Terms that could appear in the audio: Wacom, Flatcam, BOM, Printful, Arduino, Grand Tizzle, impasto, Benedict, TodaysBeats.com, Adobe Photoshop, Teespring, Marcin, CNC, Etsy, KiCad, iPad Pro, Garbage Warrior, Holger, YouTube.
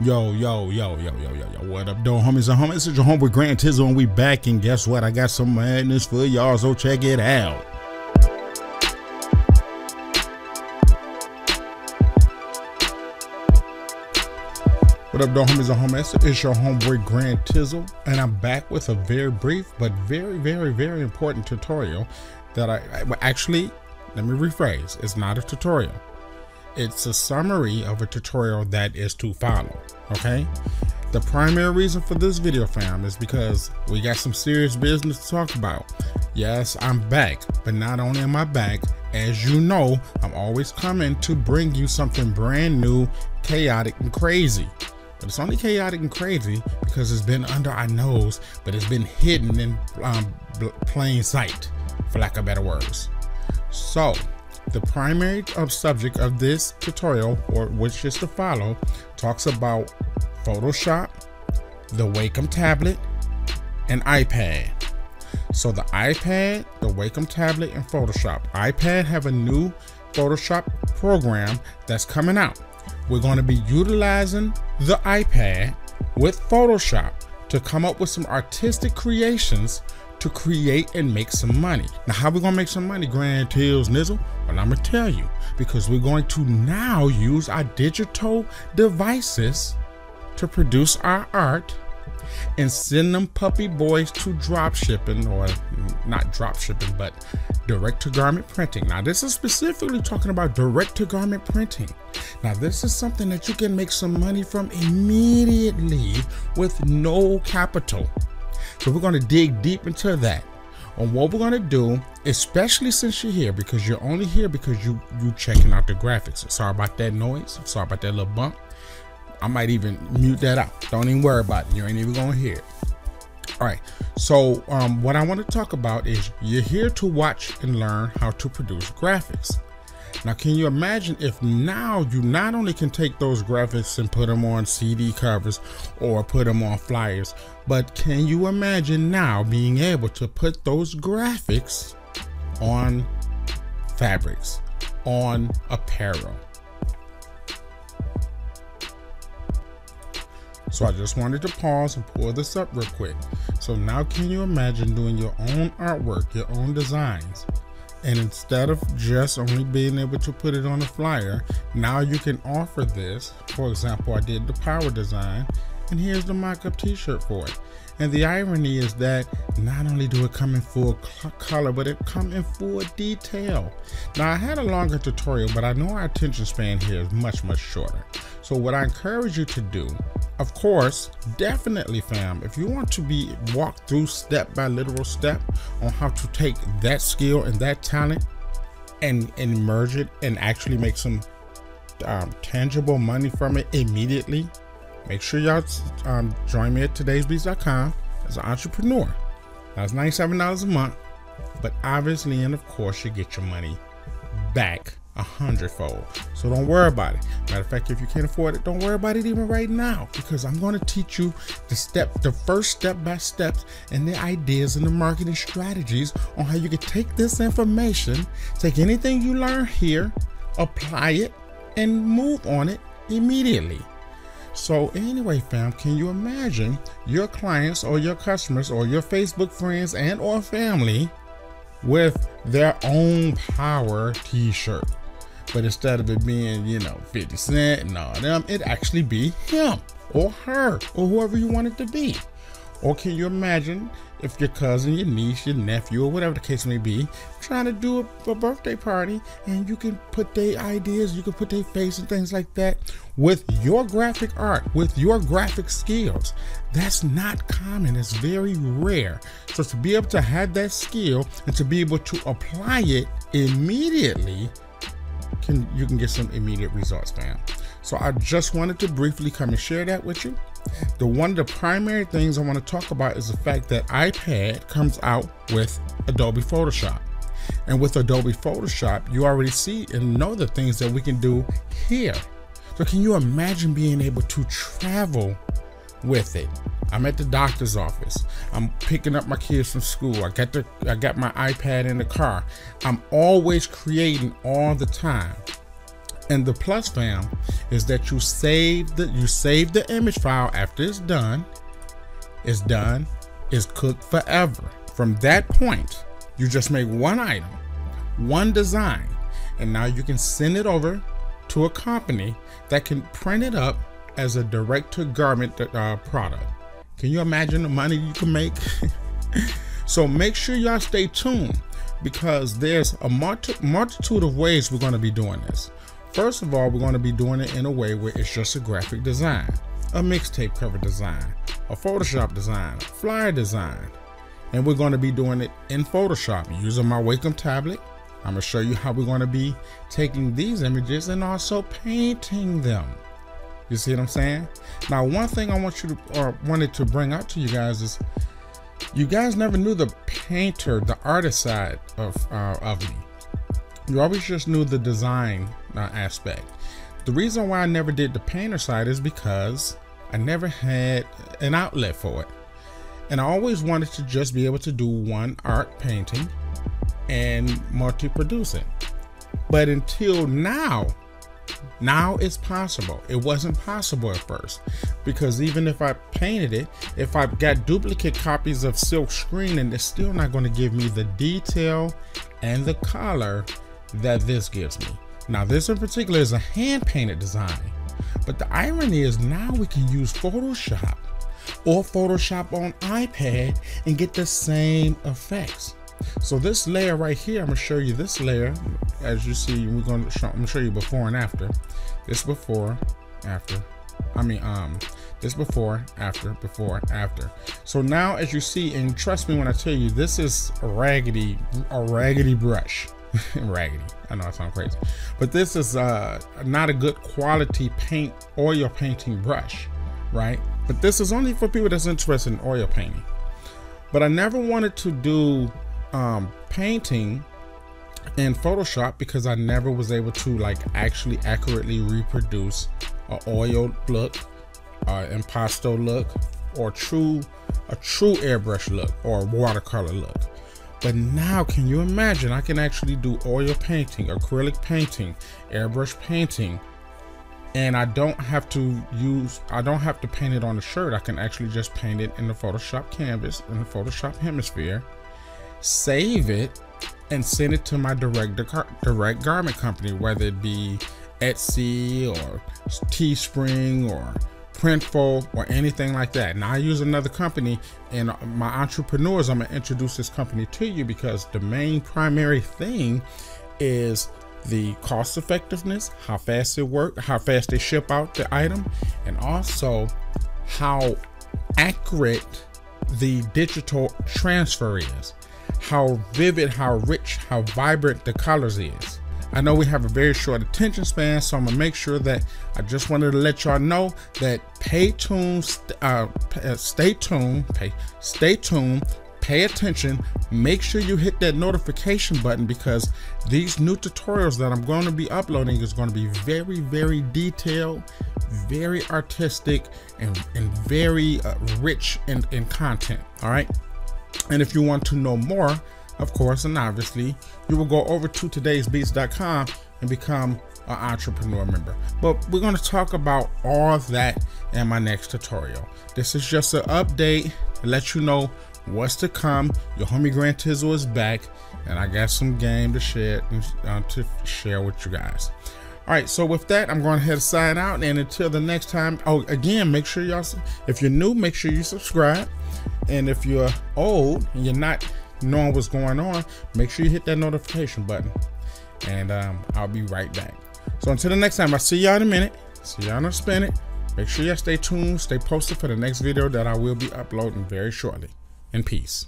Yo, what up, though, homies and homies? It's your homeboy Grand Tizzle, and we back, and guess what? I got some madness for y'all, so check it out. What up, though, homies and homies? It's your homeboy Grand Tizzle, and I'm back with a very brief but very, very important tutorial that I actually, let me rephrase, it's not a tutorial. It's a summary of a tutorial that is to follow, okay? The primary reason for this video, fam, is because we got some serious business to talk about. Yes, I'm back, but not only am I back, as you know, I'm always coming to bring you something brand new, chaotic and crazy. But it's only chaotic and crazy because it's been under our nose, but it's been hidden in plain sight, for lack of better words. So, the primary subject of this tutorial, or which is to follow, talks about Photoshop, the Wacom tablet, and iPad. So the iPad, the Wacom tablet, and Photoshop. iPad have a new Photoshop program that's coming out. We're going to be utilizing the iPad with Photoshop to come up with some artistic creations to create and make some money. Now, how we gonna make some money, Grand Tills Nizzle? Well, I'm gonna tell you, because we're going to now use our digital devices to produce our art and send them puppy boys to drop shipping, or not drop shipping, but direct to garment printing. Now, this is specifically talking about direct to garment printing. Now, this is something that you can make some money from immediately with no capital. So we're going to dig deep into that. And what we're going to do, especially since you're here, because you're only here because you checking out the graphics. Sorry about that noise. Sorry about that little bump. I might even mute that out. Don't even worry about it. You ain't even going to hear it. All right. So what I want to talk about is you're here to watch and learn how to produce graphics. Now, can you imagine if now you not only can take those graphics and put them on CD covers or put them on flyers, but can you imagine now being able to put those graphics on fabrics, on apparel? So I just wanted to pause and pull this up real quick. So now can you imagine doing your own artwork, your own designs? And instead of just only being able to put it on a flyer, now you can offer this. For example, I did the power design, and here's the mock-up t-shirt for it. And the irony is that not only do it come in full color, but it comes in full detail. Now, I had a longer tutorial, but I know our attention span here is much shorter. So what I encourage you to do, of course, definitely, fam, if you want to be walked through step by literal step on how to take that skill and that talent and merge it and actually make some tangible money from it immediately, make sure y'all join me at TodaysBeats.com as an entrepreneur. That's $97 a month, but obviously, and of course, you get your money back 100-fold. So don't worry about it. Matter of fact, if you can't afford it, don't worry about it even right now, because I'm going to teach you the first step by steps and the ideas and the marketing strategies on how you can take this information, take anything you learn here, apply it, and move on it immediately. So anyway, fam, can you imagine your clients or your customers or your Facebook friends and or family with their own power t-shirt? But instead of it being, you know, 50 Cent and all them, it actually be him or her or whoever you want it to be. Or can you imagine if your cousin, your niece, your nephew, or whatever the case may be, trying to do a birthday party, and you can put their ideas, you can put their face and things like that with your graphic art, with your graphic skills? That's not common. It's very rare. So to be able to have that skill and to be able to apply it immediately, you can get some immediate results, fam. So I just wanted to briefly come and share that with you. One of the primary things I want to talk about is the fact that iPad comes out with Adobe Photoshop. And with Adobe Photoshop, you already see and know the things that we can do here. So can you imagine being able to travel with it? I'm at the doctor's office. I'm picking up my kids from school. I got my iPad in the car. I'm always creating all the time. And the plus, fam, is that you save the image file after it's done. It's done. It's cooked forever. From that point, you just make one item, one design, and now you can send it over to a company that can print it up as a direct-to-garment product. Can you imagine the money you can make? So make sure y'all stay tuned, because there's a multitude of ways we're going to be doing this. First of all, we're going to be doing it in a way where it's just a graphic design, a mixtape cover design, a Photoshop design, flyer design, and we're going to be doing it in Photoshop using my Wacom tablet. I'm going to show you how we're going to be taking these images and also painting them. You see what I'm saying? Now, one thing I want you to, or wanted to bring up to you guys is, you guys never knew the painter, the artist side of me. You always just knew the design aspect. The reason why I never did the painter side is because I never had an outlet for it. And I always wanted to just be able to do one art painting and multi-produce it. But until now it's possible. It wasn't possible at first, because even if I painted it, if I've got duplicate copies of silk screen, and it's still not going to give me the detail and the color that this gives me. Now, this in particular is a hand-painted design, but the irony is now we can use Photoshop or Photoshop on iPad and get the same effects. So this layer right here, I'm gonna show you this layer. As you see, I'm gonna show you before and after. This before, after. I mean, this before, after, before, after. So now, as you see, and trust me when I tell you, this is a raggedy brush. Raggedy. I know I sound crazy, but this is not a good quality paint, oil painting brush, right? But this is only for people that's interested in oil painting. But I never wanted to do painting in Photoshop, because I never was able to like actually accurately reproduce an oiled look, impasto look, or a true airbrush look or watercolor look. But now, can you imagine? I can actually do oil painting, acrylic painting, airbrush painting, and I don't have to paint it on a shirt. I can actually just paint it in the Photoshop canvas, in the Photoshop hemisphere, save it, and send it to my direct garment company, whether it be Etsy or Teespring or Printful or anything like that. Now I use another company, and my entrepreneurs, I'm gonna introduce this company to you, because the main primary thing is the cost effectiveness, how fast it works, how fast they ship out the item, and also how accurate the digital transfer is. How vivid, how rich, how vibrant the colors is. I know we have a very short attention span, so I'm gonna make sure that I just wanted to let y'all know that stay tuned, pay attention, make sure you hit that notification button, because these new tutorials that I'm going to be uploading is going to be very, very detailed, very artistic, and very rich in content, all right? And if you want to know more, of course, and obviously, you will go over to TodaysBeats.com and become an entrepreneur member. But we're going to talk about all that in my next tutorial. This is just an update to let you know what's to come. Your homie Grand Tizzle is back, and I got some game to share with you guys. All right, so with that, I'm going ahead and sign out. And until the next time, oh, again, make sure y'all, if you're new, make sure you subscribe. And if you're old and you're not knowing what's going on, make sure you hit that notification button. And I'll be right back. So until the next time, I'll see y'all in a minute. See y'all in a spin it. Make sure y'all stay tuned, stay posted for the next video that I will be uploading very shortly. In peace.